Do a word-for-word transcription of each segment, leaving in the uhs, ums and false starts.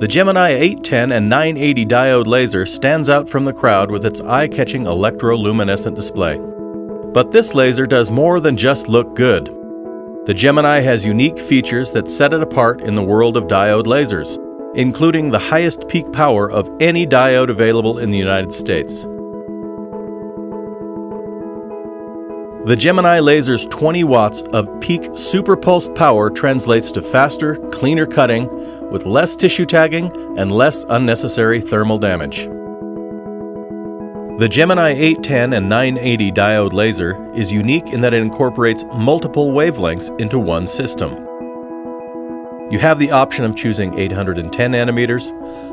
The Gemini eight ten and nine eighty diode laser stands out from the crowd with its eye-catching electroluminescent display. But this laser does more than just look good. The Gemini has unique features that set it apart in the world of diode lasers, including the highest peak power of any diode available in the United States. The Gemini laser's twenty watts of peak superpulsed power translates to faster, cleaner cutting with less tissue tagging and less unnecessary thermal damage. The Gemini eight ten and nine eighty diode laser is unique in that it incorporates multiple wavelengths into one system. You have the option of choosing eight hundred ten nanometers,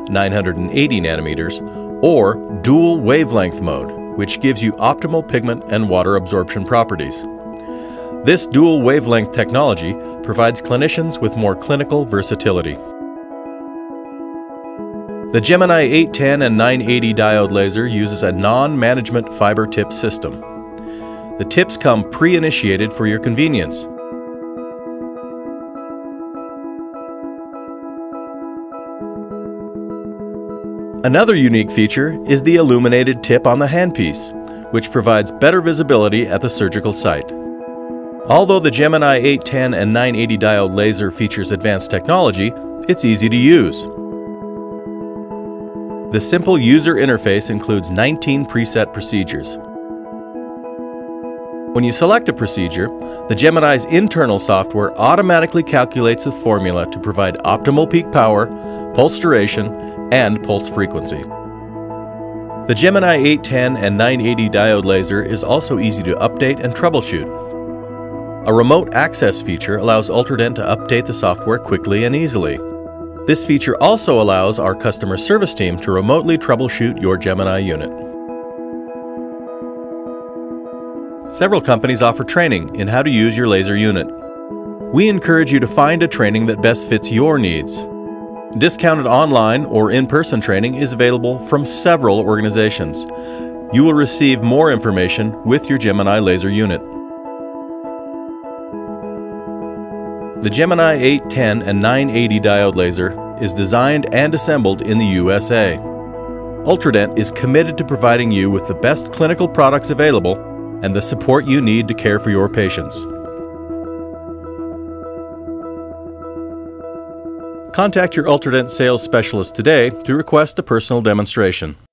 nine hundred eighty nanometers, or dual wavelength mode, which gives you optimal pigment and water absorption properties. This dual wavelength technology provides clinicians with more clinical versatility. The Gemini eight ten and nine eighty diode laser uses a non-management fiber tip system. The tips come pre-initiated for your convenience. Another unique feature is the illuminated tip on the handpiece, which provides better visibility at the surgical site. Although the Gemini eight ten and nine eighty diode laser features advanced technology, it's easy to use. The simple user interface includes nineteen preset procedures. When you select a procedure, the Gemini's internal software automatically calculates the formula to provide optimal peak power, pulse duration, and pulse frequency. The Gemini eight ten and nine eighty diode laser is also easy to update and troubleshoot. A remote access feature allows Ultradent to update the software quickly and easily. This feature also allows our customer service team to remotely troubleshoot your Gemini unit. Several companies offer training in how to use your laser unit. We encourage you to find a training that best fits your needs. Discounted online or in-person training is available from several organizations. You will receive more information with your Gemini laser unit. The Gemini eight ten and nine eighty diode laser is designed and assembled in the U S A. Ultradent is committed to providing you with the best clinical products available and the support you need to care for your patients. Contact your Ultradent sales specialist today to request a personal demonstration.